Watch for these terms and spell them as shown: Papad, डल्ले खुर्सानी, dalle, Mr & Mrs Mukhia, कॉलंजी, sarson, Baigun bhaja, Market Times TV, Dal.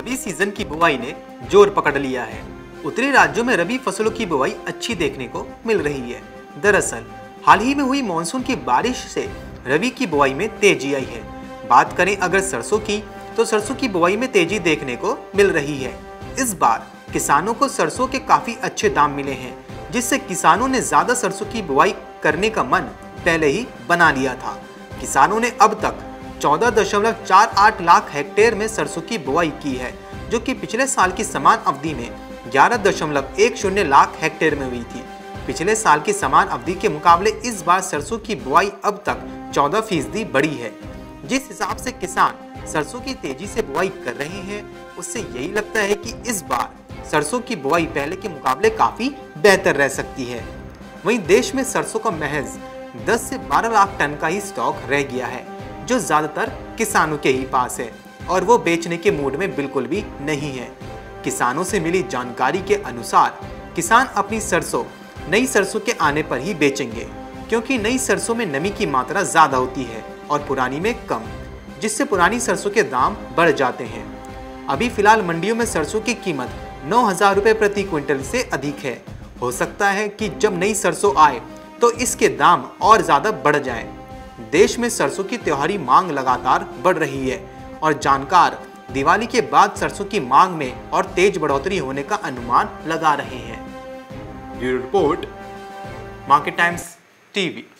रबी season की बुआई ने जोर पकड़ लिया है। उत्तरी राज्यों में रबी फसलों की बुआई अच्छी देखने को मिल रही है। दरअसल हाल ही में हुई मानसून की बारिश से रबी की बुआई में तेजी आई है। बात करें अगर सरसों की, तो सरसों की बुआई में तेजी देखने को मिल रही है। इस बार किसानों को सरसों के काफी अच्छे दाम मिले हैं, जिससे किसानों ने ज्यादा सरसों की बुआई करने का मन पहले ही बना लिया था। किसानों ने अब तक 14.48 लाख हेक्टेयर में सरसों की बुआई की है, जो कि पिछले साल की समान अवधि में 11.10 लाख हेक्टेयर में हुई थी। पिछले साल की समान अवधि के मुकाबले इस बार सरसों की बुआई अब तक 14% बढ़ी है। जिस हिसाब से किसान सरसों की तेजी से बुआई कर रहे हैं, उससे यही लगता है कि इस बार सरसों की बुआई पहले के मुकाबले काफी बेहतर रह सकती है। वहीं देश में सरसों का महज 10 से 12 लाख टन का ही स्टॉक रह गया है, जो ज्यादातर किसानों के ही पास है और वो बेचने के मूड में बिल्कुल भी नहीं है। किसानों से मिली जानकारी के अनुसार किसान अपनी सरसों नई सरसों के आने पर ही बेचेंगे, क्योंकि नई सरसों में नमी की मात्रा ज़्यादा होती है और पुरानी में कम, जिससे पुरानी सरसों के दाम बढ़ जाते हैं। अभी फिलहाल मंडियों में सरसों की कीमत 9,000 रुपये प्रति क्विंटल से अधिक है। हो सकता है कि जब नई सरसों आए तो इसके दाम और ज़्यादा बढ़ जाए। देश में सरसों की त्योहारी मांग लगातार बढ़ रही है और जानकार दिवाली के बाद सरसों की मांग में और तेज बढ़ोतरी होने का अनुमान लगा रहे हैं। Bureau report, Market Times TV.